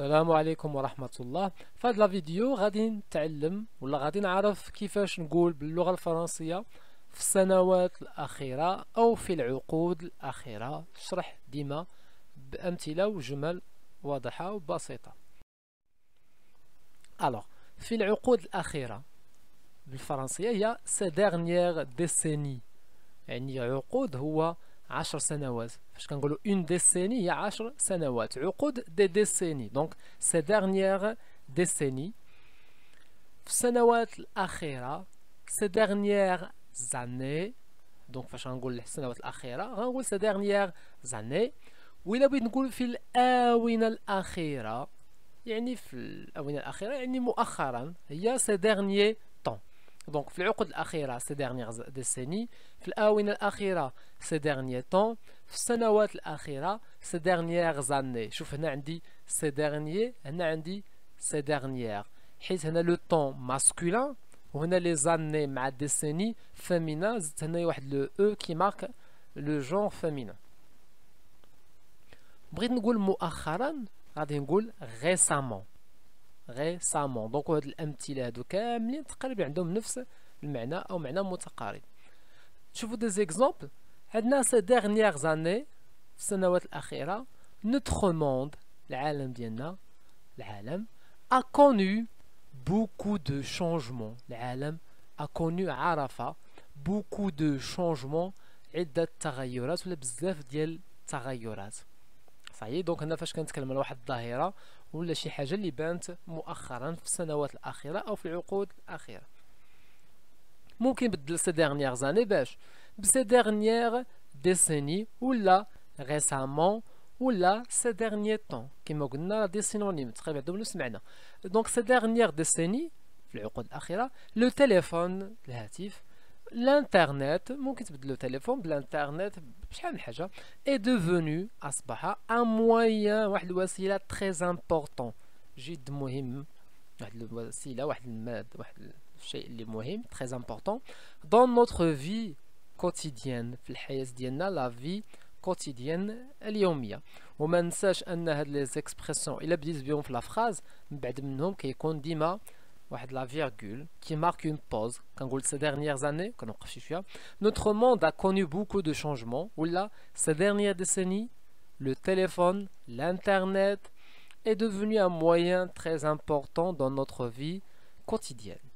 السلام عليكم ورحمة الله. في هاد الفيديو غادي نتعلم ولا غادي نعرف كيفاش نقول باللغة الفرنسية في السنوات الأخيرة أو في العقود الأخيرة. شرح ديما بأمثلة وجمل واضحة وبسيطة. alors في العقود الأخيرة بالفرنسية هي ces dernières décennies، يعني عقود هو 10 سنوات. فاش كنقولوا اون ديسيني هي 10 سنوات، عقود دي ديسيني. دونك سي ديرنيير ديسيني، في السنوات الاخيره سي ديرنيير زاني. دونك فاش غنقول السنوات الاخيره غنقول سي ديرنيير زاني. وإلا بغيت نقول في الاونه الاخيره، يعني في الاونه الاخيره يعني مؤخرا، هي سي ديرنيي طون. دونك في العقود الأخيرة سي ديرنيير ديسيني، في الآونة الأخيرة سي ديرنيي طون، في السنوات الأخيرة سي ديرنيير زاني. شوف هنا عندي سي ديرنيي، هنا عندي سي ديرنيير، حيت هنا لو طون ماسكولان وهنا لي زاني مع ديسيني فيمينا، زدت هنايا واحد لو او كي مارك لو جون فيمينا. بغيت نقول مؤخرا غادي نقول ريسامون ريسامون. دونك هاد الامثله هادو كاملين تقريبا عندهم نفس المعنى او معنى متقارب. شوفوا دي زيكزامبل، عندنا سي ديرنيير زاني في السنوات الاخيره، نوتر موند العالم ديالنا، العالم ا كونو بوكو دو شونجمون، العالم ا كونو عرف بوكو دو شونجمون، عده تغيرات ولا بزاف ديال التغيرات. صحيح. دونك هنا فاش كنتكلم على واحد الظاهره ولا شي حاجه اللي بانت مؤخرا في السنوات الاخيره او في العقود الاخيره، ممكن بدل سي ديرنيير زاني باش بسي ديرنيير ديسيني ولا ريسامون ولا سي ديرنيي طون. كما قلنا دي سينونيم تقريبا عندهم نفس المعنى. دونك سي ديرنيير ديسيني في العقود الاخيره لو تيليفون الهاتف، الانترنت ممكن تبدلو تليفون بالانترنت بشحال من حاجه، اي دوفونو اصبح ان مويان، واحد الوسيله تريز امبورطون جد مهم، واحد الوسيله واحد الماد واحد الشيء اللي مهم تريز امبورطون دون نوتر في كوتيديان، في الحياه ديالنا لا في كوتيديان اليوميه. وما ننساش ان هاد لي زيكسبرسيون الا بديت بهم في لا فراز من بعد منهم كيكون ديما واحد لا فيرغول كي مارك اون بوز. كنقول سي ديرنيير زاني كنوقف شي شويه، نوتر موند ا كونو بوكو دو شونجمون ولا سي ديرنيير ديسيني، لو تيليفون الانترنت est devenu un moyen très important dans notre vie quotidienne.